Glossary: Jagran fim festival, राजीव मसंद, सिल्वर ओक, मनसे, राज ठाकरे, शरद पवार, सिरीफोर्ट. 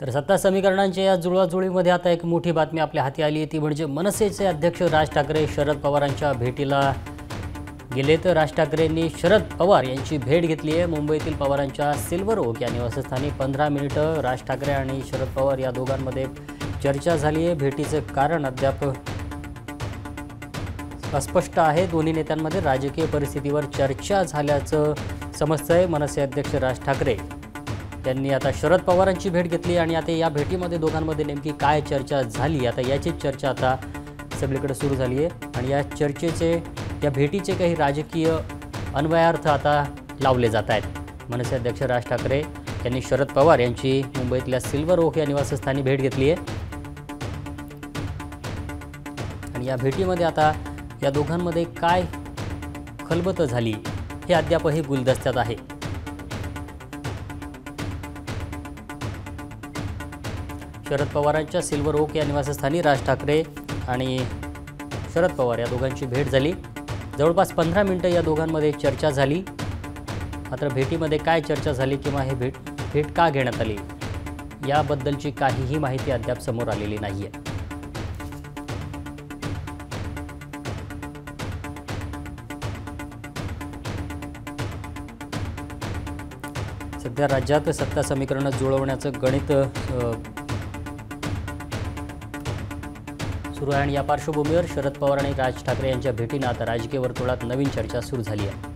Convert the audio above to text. तर सत्ता समीकरणांच्या या जुळवाजुळीमध्ये आता एक मोठी बातमी आपल्या हाती आली, ती म्हणजे मनसेचे अध्यक्ष राज ठाकरे शरद पवारांच्या भेटीला गेले. तर राज ठाकरेंनी शरद पवार यांची भेट घेतली आहे. मुंबईतील पवारांच्या सिल्वर ओक या निवासस्थानी 15 मिनिटं राज ठाकरे आणि शरद पवार या दोघांमध्ये चर्चा झाली आहे. भेटीचे कारण अद्याप अस्पष्ट आहे. दोन्ही नेत्यांमध्ये राजकीय परिस्थितीवर चर्चा झाल्याचं समजतंय. मनसे अध्यक्ष राज ठाकरे त्यांनी आता शरद पवारांची भेट घेतली आणि आता या भेटीमध्ये दोघांमध्ये नेमकी काय चर्चा झाली, आता याची चर्चा आता सगळीकडे सुरू झाली आहे. आणि या चर्चेचे, या भेटीचे काही राजकीय अन्वयार्थ आता लावले जात आहेत. मनसे अध्यक्ष राज ठाकरे यांनी शरद पवार यांची मुंबईतल्या सिल्वर ओक या निवासस्थानी भेट घेतली आहे आणि या भेटीमध्ये आता या दोघांमध्ये काय खलबत झाली हे अद्यापही गुलदस्त्यात आहे. शरद पवारांच्या सिल्वर ओक या निवासस्थानी राज ठाकरे आणि शरद पवार या दोघांची भेट झाली. जवळपास 15 मिनिटं या दोघांमध्ये चर्चा झाली. मात्र भेटीमध्ये काय चर्चा झाली किंवा हे भेट का घेण्यात आली याबद्दलची काहीही माहिती अद्याप समोर आलेली नाही आहे. सध्या राज्यात सत्ता समीकरणं जुळवण्याचं गणित सुरू आहे आणि या पार्श्वभूमीवर शरद पवार आणि राज ठाकरे यांच्या भेटीनं आता राजकीय वर्तुळात नवीन चर्चा सुरू झाली आहे.